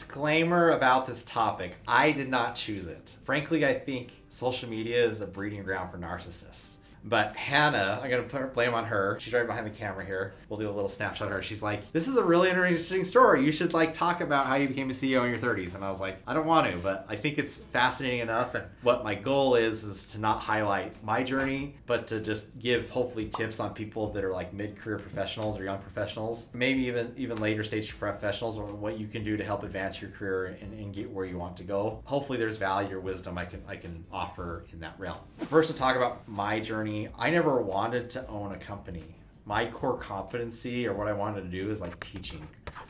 disclaimer about this topic. I did not choose it. Frankly, I think social media is a breeding ground for narcissists. But Hannah, I'm going to put blame on her. She's right behind the camera here. We'll do a little snapshot of her. She's like, this is a really interesting story. You should like talk about how you became a CEO in your 30s. And I was like, I don't want to, but I think it's fascinating enough. And what my goal is to not highlight my journey, but to just give hopefully tips on people that are like mid-career professionals or young professionals, maybe even later stage professionals, or what you can do to help advance your career and get where you want to go. Hopefully there's value or wisdom I can offer in that realm. First, I'll talk about my journey. I never wanted to own a company. My core competency or what I wanted to do is like teaching.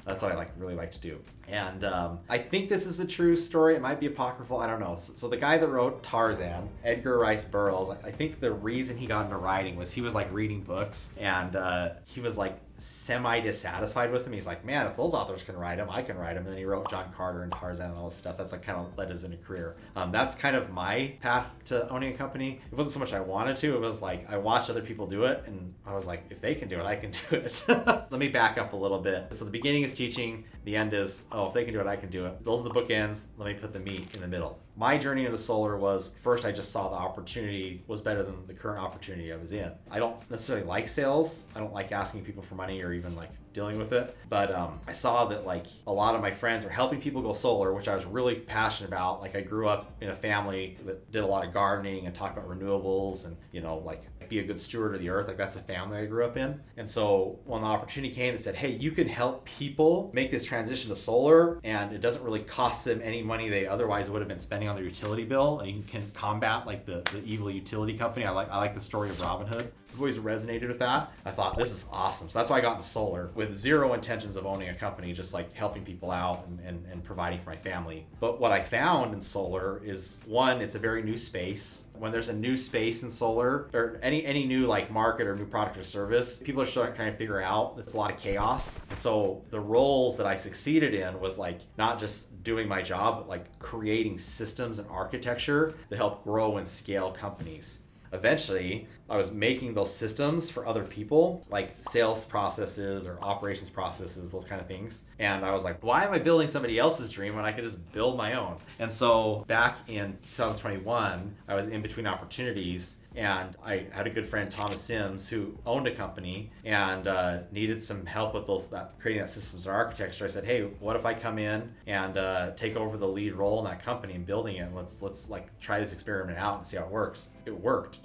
That's what I really like to do. And I think this is a true story. It might be apocryphal, I don't know. So the guy that wrote Tarzan, Edgar Rice Burroughs, I think the reason he got into writing was he was like reading books and he was like semi-dissatisfied with him. He's like, man, if those authors can write them, I can write them. And then he wrote John Carter and Tarzan and all this stuff. That's like kind of led us into a career. That's kind of my path to owning a company. It wasn't so much I wanted to, it was like I watched other people do it and I was like, if they can do it, I can do it. Let me back up a little bit. So the beginning is teaching, the end is, oh, if they can do it, I can do it. Those are the bookends. Let me put the meat in the middle. My journey into solar was, first I just saw the opportunity was better than the current opportunity I was in. I don't necessarily like sales. I don't like asking people for money or even like dealing with it. But I saw that like a lot of my friends were helping people go solar, which I was really passionate about. Like I grew up in a family that did a lot of gardening and talked about renewables and, you know, like be a good steward of the earth. Like that's the family I grew up in. And so when the opportunity came that said, hey, you can help people make this transition to solar and it doesn't really cost them any money they otherwise would have been spending on their utility bill. And you can combat like the evil utility company. I like the story of Robin Hood. I've always resonated with that. I thought this is awesome. So that's why I got into solar with zero intentions of owning a company, just like helping people out and providing for my family. But what I found in solar is, one, it's a very new space. When there's a new space in solar or any new like market or new product or service, people are starting to kind of figure out it's a lot of chaos. And so the roles that I succeeded in was like not just doing my job, but like creating systems and architecture that help grow and scale companies. Eventually, I was making those systems for other people, like sales processes or operations processes, those kind of things. And I was like, why am I building somebody else's dream when I could just build my own? And so back in 2021, I was in between opportunities. And I had a good friend, Thomas Sims, who owned a company and needed some help with creating that systems and architecture. I said, hey, what if I come in and take over the lead role in that company and building it? Let's like try this experiment out and see how it works. It worked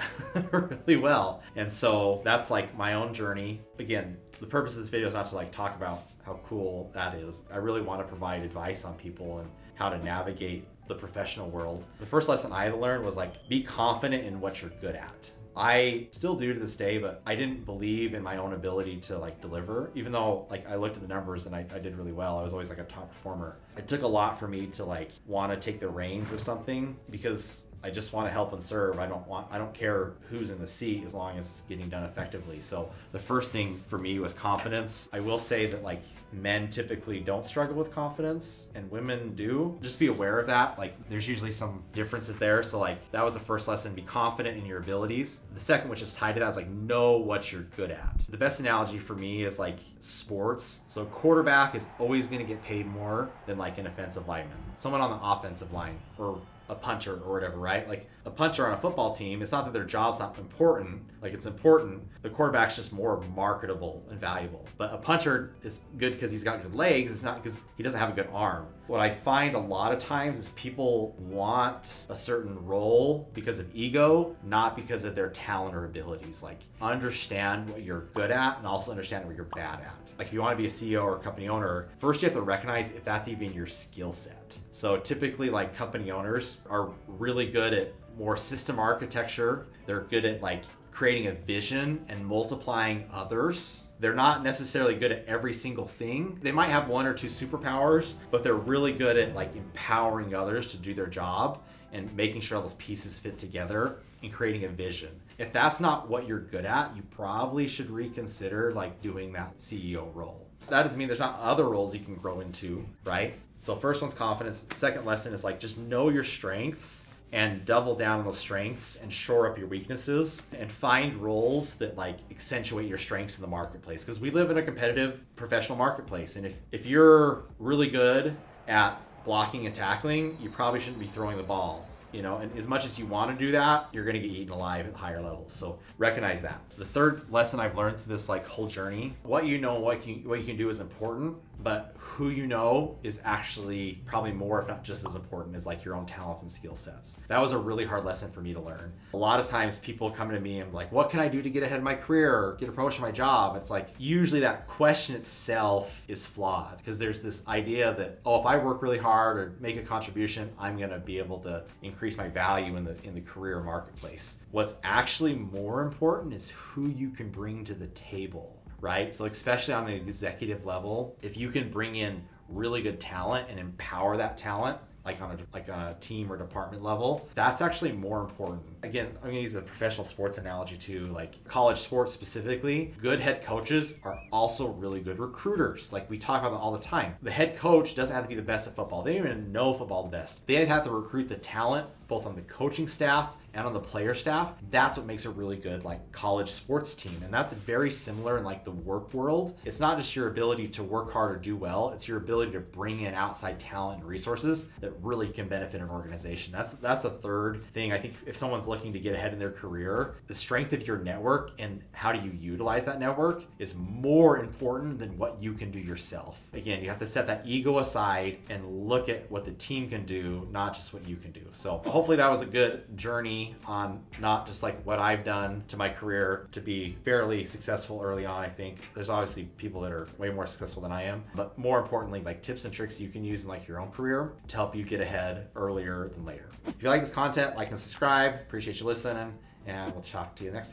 really well. And so that's like my own journey. Again, the purpose of this video is not to like talk about how cool that is. I really want to provide advice on people and how to navigate the professional world. The first lesson I learned was like, be confident in what you're good at. I still do to this day, but I didn't believe in my own ability to like deliver, even though like I looked at the numbers and I did really well. I was always like a top performer. It took a lot for me to like want to take the reins of something because I just want to help and serve. I don't care who's in the seat as long as it's getting done effectively. So the first thing for me was confidence. I will say that like men typically don't struggle with confidence and women do. Just be aware of that. Like there's usually some differences there. So like that was the first lesson, be confident in your abilities. The second, which is tied to that, is like know what you're good at. The best analogy for me is like sports. So quarterback is always going to get paid more than like an offensive lineman, someone on the offensive line or a punter or whatever, right? Like a punter on a football team, it's not that their job's not important, like it's important. The quarterback's just more marketable and valuable. But a punter is good because he's got good legs, it's not because he doesn't have a good arm. What I find a lot of times is people want a certain role because of ego, not because of their talent or abilities. Like understand what you're good at and also understand what you're bad at. Like if you want to be a CEO or a company owner, first you have to recognize if that's even your skill set. So typically like company owners are really good at more system architecture. They're good at like creating a vision and multiplying others. They're not necessarily good at every single thing. They might have one or two superpowers, but they're really good at like empowering others to do their job and making sure all those pieces fit together and creating a vision. If that's not what you're good at, you probably should reconsider like doing that CEO role. That doesn't mean there's not other roles you can grow into, right? So first one's confidence. Second lesson is like, just know your strengths and double down on those strengths and shore up your weaknesses and find roles that like accentuate your strengths in the marketplace. Because we live in a competitive professional marketplace. And if you're really good at blocking and tackling, you probably shouldn't be throwing the ball. You know, and as much as you want to do that, you're going to get eaten alive at higher levels. So recognize that. The third lesson I've learned through this like whole journey, what you know, what you can do is important, but who you know is actually probably more, if not just as important as like your own talents and skill sets. That was a really hard lesson for me to learn. A lot of times people come to me and like, what can I do to get ahead in my career or get a promotion in my job? It's like, usually that question itself is flawed because there's this idea that, oh, if I work really hard or make a contribution, I'm going to be able to increase my value in the career marketplace. What's actually more important is who you can bring to the table, right? So especially on an executive level, if you can bring in really good talent and empower that talent, like on a team or department level, that's actually more important. Again, I'm gonna use a professional sports analogy too, like college sports specifically. Good head coaches are also really good recruiters. Like we talk about that all the time. The head coach doesn't have to be the best at football. They don't even know football the best. They have to recruit the talent, both on the coaching staff and on the player staff. That's what makes a really good like college sports team. And that's very similar in like the work world. It's not just your ability to work hard or do well, it's your ability to bring in outside talent and resources that really can benefit an organization. That's the third thing. I think if someone's looking to get ahead in their career, the strength of your network and how do you utilize that network is more important than what you can do yourself. Again, you have to set that ego aside and look at what the team can do, not just what you can do. So hopefully that was a good journey on not just like what I've done to my career to be fairly successful early on. I think there's obviously people that are way more successful than I am, but more importantly, like tips and tricks you can use in like your own career to help you get ahead earlier than later. If you like this content, like and subscribe. Appreciate you listening, and we'll talk to you next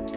time.